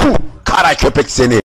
Puh, kara köpek seni.